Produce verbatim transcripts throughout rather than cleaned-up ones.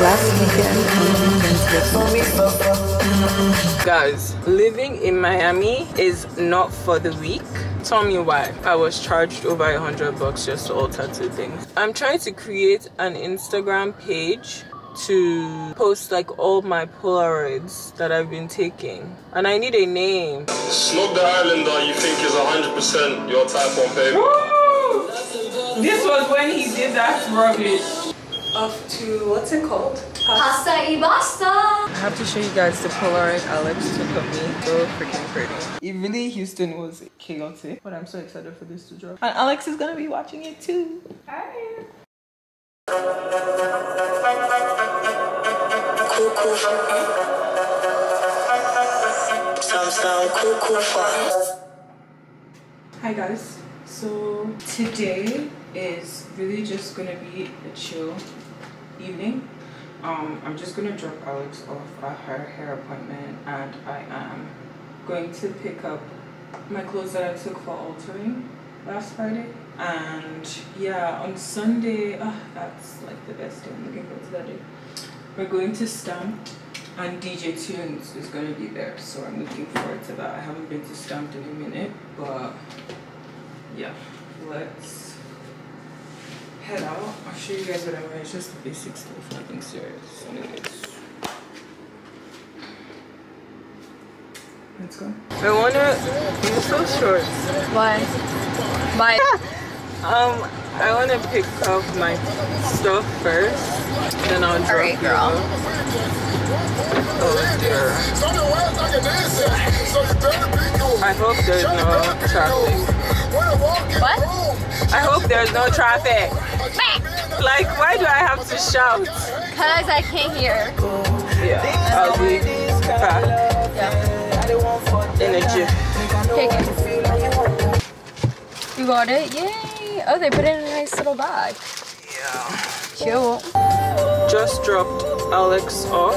last weekend. Guys, living in Miami is not for the weak. Tell me why I was charged over a hundred bucks just to alter two things. I'm trying to create an Instagram page to post like all my Polaroids that I've been taking, and I need a name. Snog the Islander you think is one hundred percent your type on paper. Woo! This was when he did that rubbish. Up to, what's it called? Pasta y Basta! I have to show you guys the Polaroid Alex took of me. So freaking pretty. It really, Houston was chaotic, but I'm so excited for this to drop. And Alex is gonna be watching it too. Hi! Hi guys, so today is really just gonna be a chill evening. um I'm just gonna drop Alex off at her hair appointment, and I am going to pick up my clothes that I took for altering last Friday. And yeah, on Sunday, oh, that's like the best day. I'm looking forward to that day. We're going to Stamp, and D J Tunes is going to be there, so I'm looking forward to that. I haven't been to Stamp in a minute, but yeah, let's head out. I'll show you guys what I'm wearing. It's just the basic stuff, nothing serious. Anyways, let's go. I wanna. You're so short. Why? Bye. Bye. Um, I want to pick up my stuff first, then I'll drop. All right, girl. Oh dear. I hope there's no traffic. What? I hope there's no traffic. Like, why do I have to shout? Because I can't hear. Yeah, I'll be back. Yeah. In a jiff. You got it? Yay! Oh, they put it in a nice little bag. Yeah. Cute. Just dropped Alex off.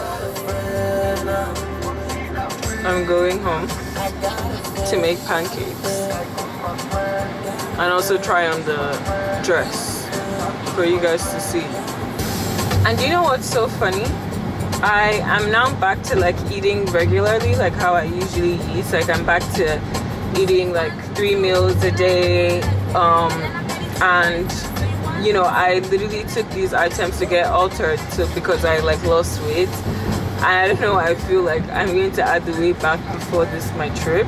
I'm going home to make pancakes and also try on the dress for you guys to see. And you know what's so funny? I am now back to like eating regularly, like how I usually eat. Like I'm back to eating like three meals a day. Um, And, you know, I literally took these items to get altered to, because I, like, lost weight. I don't know, I feel like I'm going to add the weight back before this, my trip.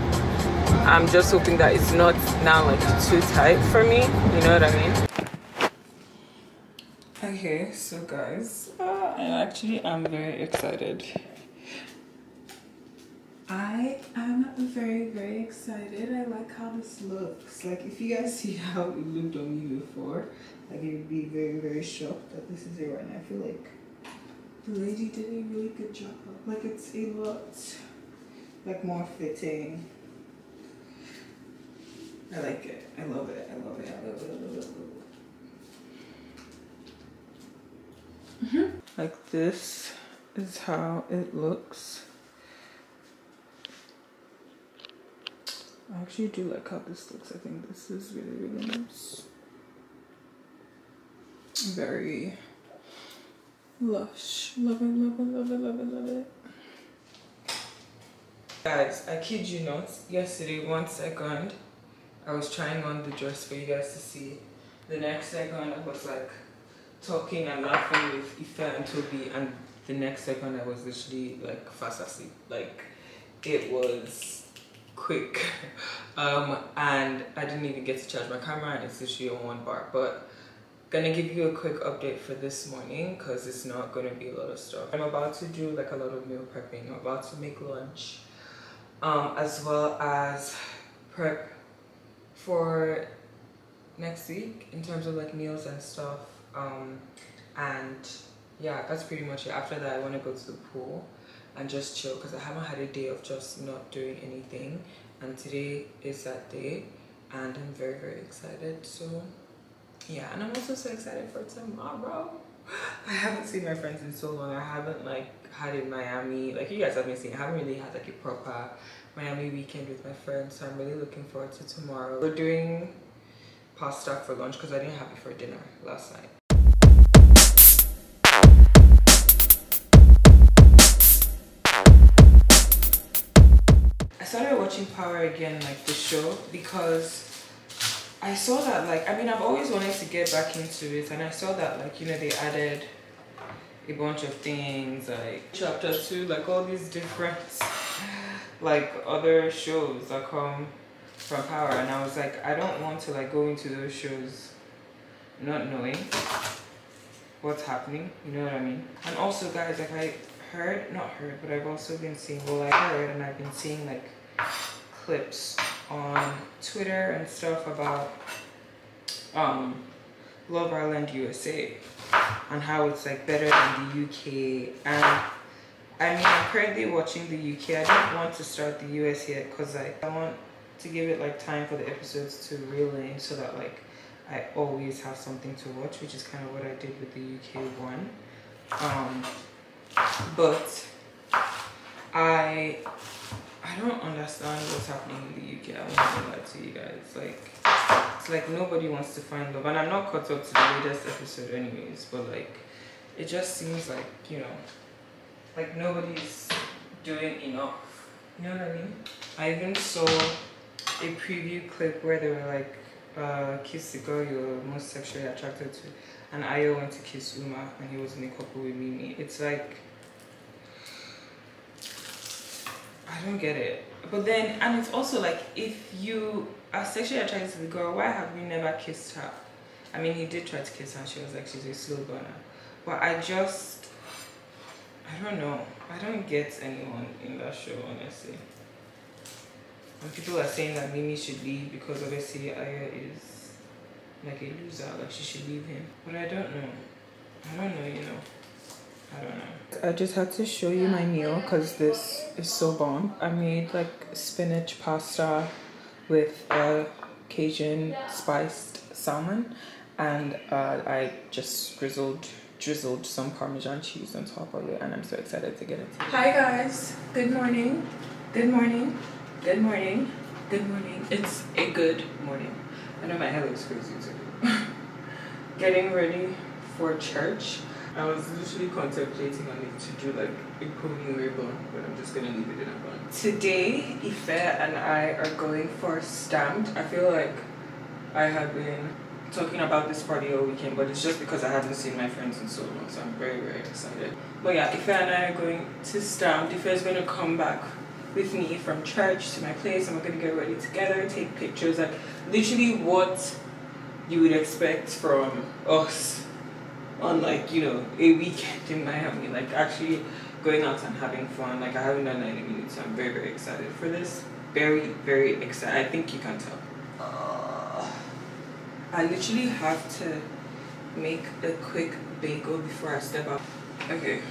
I'm just hoping that it's not now, like, too tight for me. You know what I mean? Okay, so, guys, uh, I actually am very excited. I am very, very excited. I like how this looks. Like, if you guys see how it looked on me before, like, you'd be very, very shocked that this is it right now. I feel like the lady did a really good job. Like, it's a lot, like, more fitting. I like it. I love it. I love it. I love it. I love it. I love it. Mm-hmm. Like, this is how it looks. I actually do like how this looks. I think this is really, really nice. Very lush. Love it, love it, love it, love it, love it. Guys, I kid you not, yesterday, one second, I was trying on the dress for you guys to see. The next second, I was like talking and laughing with Ife and Toby, and the next second, I was literally like fast asleep. Like, it was quick. Um and I didn't even get to charge my camera, and it's literally on one bar. But gonna give you a quick update for this morning, because it's not gonna be a lot of stuff. I'm about to do like a lot of meal prepping. I'm about to make lunch, um as well as prep for next week in terms of like meals and stuff. Um and yeah, that's pretty much it. After that, I want to go to the pool and just chill, because I haven't had a day of just not doing anything, and today is that day, and I'm very, very excited. So yeah, and I'm also so excited for tomorrow. I haven't seen my friends in so long. I haven't like had in Miami, like you guys haven't seen, I haven't really had like a proper Miami weekend with my friends, so I'm really looking forward to tomorrow. We're doing pasta for lunch because I didn't have it for dinner last night. Power again, like the show, because I saw that, like, I mean, I've always wanted to get back into it, and I saw that, like, you know, they added a bunch of things, like chapter two, like all these different, like, other shows that come from Power, and I was like, I don't want to, like, go into those shows not knowing what's happening, you know what I mean? And also, guys, like, I heard, not heard, but I've also been seeing, well, I heard, and I've been seeing, like, clips on Twitter and stuff about um, Love Island U S A and how it's like better than the U K. And I mean, I'm currently watching the U K. I don't want to start the U S yet because like, I want to give it like time for the episodes to reel in so that like I always have something to watch, which is kind of what I did with the U K one. Um, but I I don't understand what's happening in the U K. I won't lie to you guys. Like, it's like nobody wants to find love. And I'm not caught up to the latest episode anyways, but like, it just seems like, you know, like nobody's doing enough. You know what I mean? I even saw a preview clip where they were like, uh, kiss the girl you're most sexually attracted to. And Ayo went to kiss Uma and he was in a couple with Mimi. It's like, I don't get it. But then, and it's also like, if you are sexually attracted to the girl, why have you never kissed her? I mean, he did try to kiss her and she was like, she's a slow burner. But I just, I don't know. I don't get anyone in that show, honestly. And people are saying that Mimi should leave because obviously Aya is like a loser, like she should leave him. But I don't know. I don't know, you know. I don't know. I just had to show you my meal because this is so bomb. I made like spinach pasta with uh, Cajun spiced salmon, and uh, I just drizzled drizzled some Parmesan cheese on top of it, and I'm so excited to get into it. Hi guys, good morning, good morning, good morning, good morning. It's a good morning. I know my hair looks crazy too. Getting ready for church. I was literally contemplating on it to do like a pony ribbon, but I'm just gonna leave it in a bun. Today, Ife and I are going for Stamped. I feel like I have been talking about this party all weekend, but it's just because I haven't seen my friends in so long, so I'm very, very excited. But yeah, Ife and I are going to Stamped. Ife is gonna come back with me from church to my place, and we're gonna get ready together, take pictures, like literally what you would expect from us on like, you know, a weekend in Miami, like actually going out and having fun. Like I haven't done that in a minute, so I'm very, very excited for this. Very, very excited. I think you can tell. Uh, I literally have to make a quick bagel before I step out. Okay,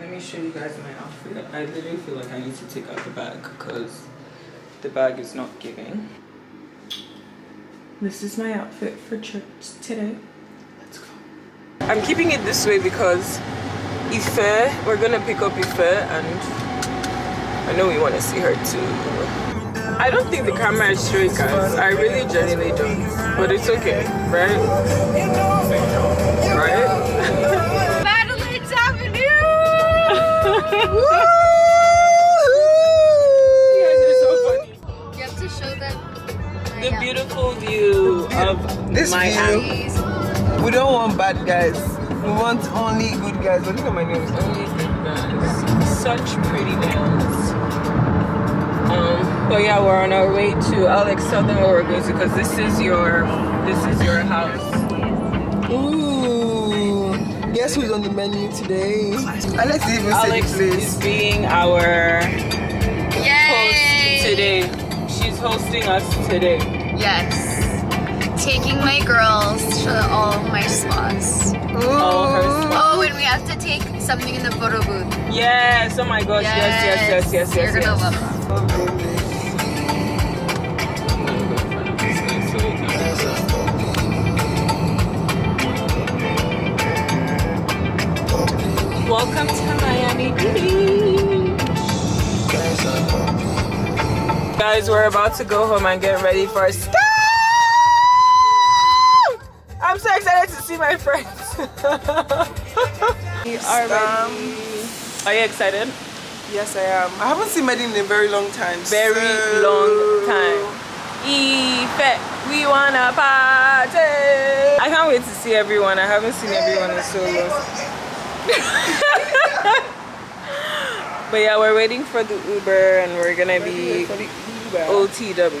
let me show you guys my outfit. I literally feel like I need to take out the bag because the bag is not giving. This is my outfit for church today. I'm keeping it this way because Ife, we're gonna pick up Ife, and I know we wanna see her too. I don't think the camera is showing, guys. I really genuinely don't. But it's okay, right? Right? Madeline's Avenue! Woo! You guys are so funny. You have to show them the beautiful view of this Miami. View. We don't want bad guys. We want only good guys. But look at my nails. Only good guys. Such pretty nails. Um, but yeah, we're on our way to Alex Southern Oregon because this is your this is your house. Ooh. Guess who's on the menu today? Alex even Alex said the place. is being our Yay. host today. She's hosting us today. Yes. Taking my girls to all of my spas. All her spas. Oh, and we have to take something in the photo booth. Yes, oh my gosh, yes, yes, yes, yes, yes. You're yes, gonna yes. love them. Welcome to Miami Beach. Guys, we're about to go home and get ready for a stop. I'm so excited to see my friends. We are ready. Are you excited? Yes, I am. I haven't seen Madeline in a very long time. Very so... long time. Ife, we wanna party. I can't wait to see everyone. I haven't seen everyone in so long. But yeah, we're waiting for the Uber and we're gonna be O T W.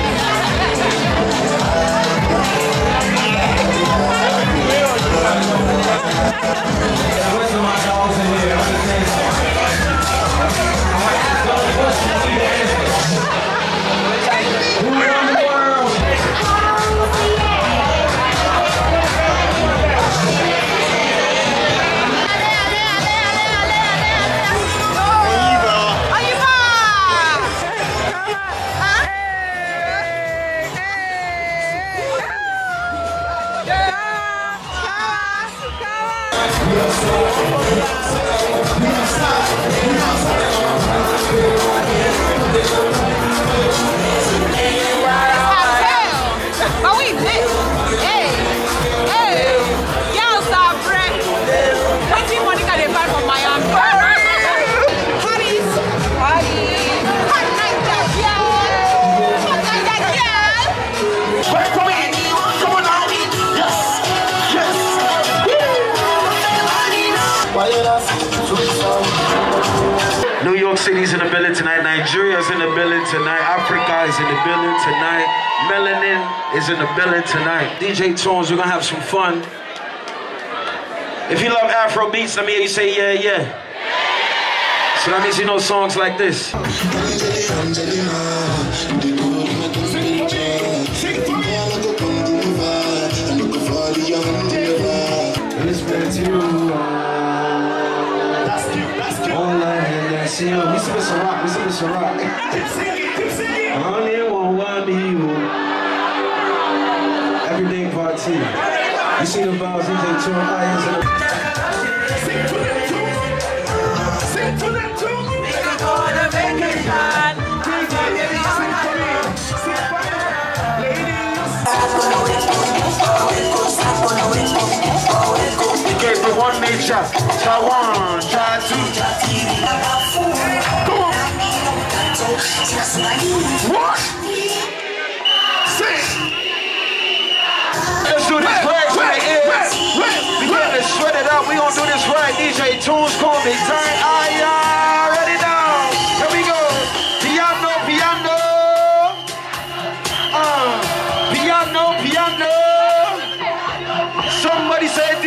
City's in the building tonight, Nigeria's in the building tonight, Africa is in the building tonight, Melanin is in the building tonight. D J Tunes, we're gonna have some fun. If you love Afro beats, let me hear you say yeah, yeah. So that means you know songs like this. Listen, listen, rock, listen, listen, rock. Honey, won't want me, you. Everything part two. You see the vibes, you take two eyes and sing to them too. Sing to them too. We are gonna make it fun. We're gonna make it fun. Sing for them, ladies. I'm gonna win, I'm gonna win, I'm gonna win. Okay, for one nature, try one, try two, try three. Come on. What? Six. Let's do this right to the ears. We gotta sweat it out. We gonna do this right. D J Tunes, call me tight. Ayo, ready now. Here we go. Piano, piano. Uh, piano, piano. Somebody say D.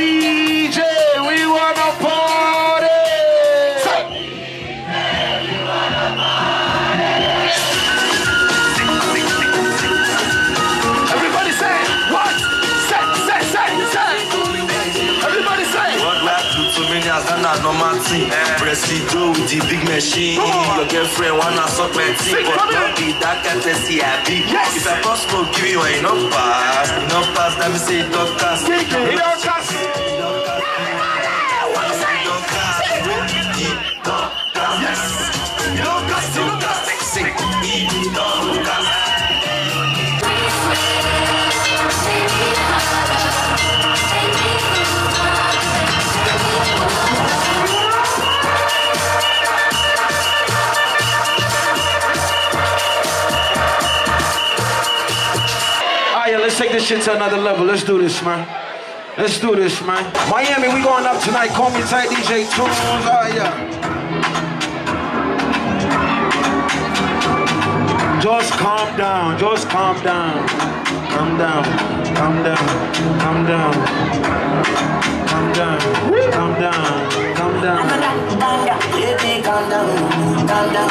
Press the door with the big machine. Your girlfriend wanna suck my teeth, but don't be that can't see I be. If I can't smoke, give you enough pass, enough pass. Let me say don't cast, don't cast, don't cast, don't cast. Sick, don't cast. Let's take this shit to another level. Let's do this, man. Let's do this, man. Miami, we going up tonight. Call me tight, D J Tunes. Oh, yeah. Just calm down. Just calm down. Calm down. Calm down. Calm down. Calm down. Calm down. Calm down. Calm down. Calm down.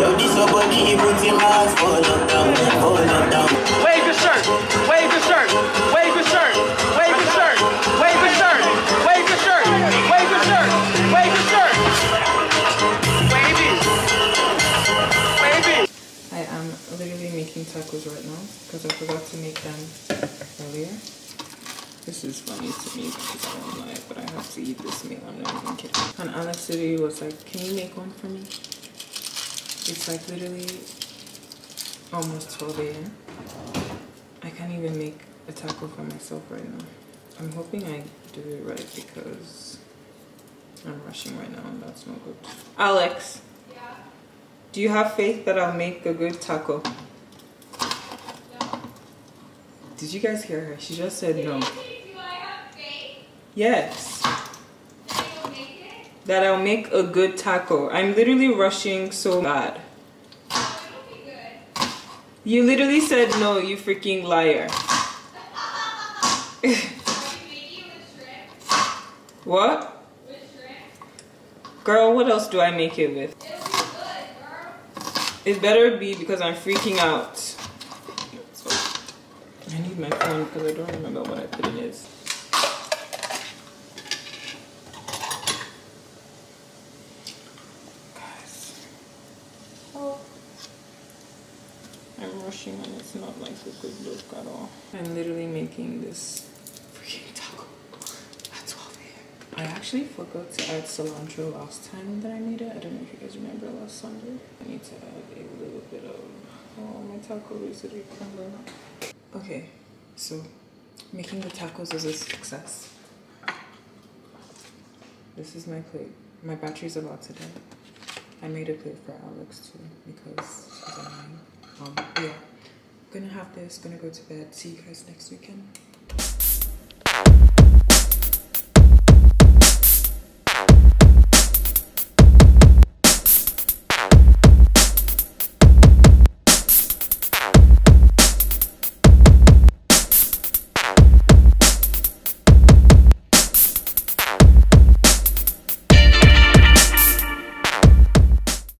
Yo, this nobody puts his hands for lockdown. For lockdown. Wait. Wave your shirt, wave your shirt, wave your shirt, wave your shirt, wave your shirt, wave your shirt, wave your shirt, wave your shirt, wave it, wave it. I am literally making tacos right now because I forgot to make them earlier. This is funny to me because I don't like, but I have to eat this meal. I'm not even kidding. And Alex today was like, can you make one for me? It's like literally almost twelve a m I can't even make a taco for myself right now. I'm hoping I do it right because I'm rushing right now and that's not good. Alex, yeah. Do you have faith that I'll make a good taco? No. Did you guys hear her? She just said no. Do I have faith? Yes. That I'll make it? That I'll make a good taco. I'm literally rushing so bad. Oh, it'll be good. You literally said no, you freaking liar. Are you making with shrimp? What? Girl, what else do I make it with? It'll be good, girl. It better be because I'm freaking out. I need my phone because I don't remember what I put in it. Guys. Oh. I'm rushing and it's not like a good look at all. I'm literally making this freaking taco. I actually forgot to add cilantro last time that I made it. I don't know if you guys remember last Sunday. I need to add a little bit of... Oh, my taco recipe crumble. Okay, so making the tacos is a success. This is my plate. My battery's about to die. I made a plate for Alex too because she's online. Um, yeah, gonna have this, gonna go to bed. See you guys next weekend.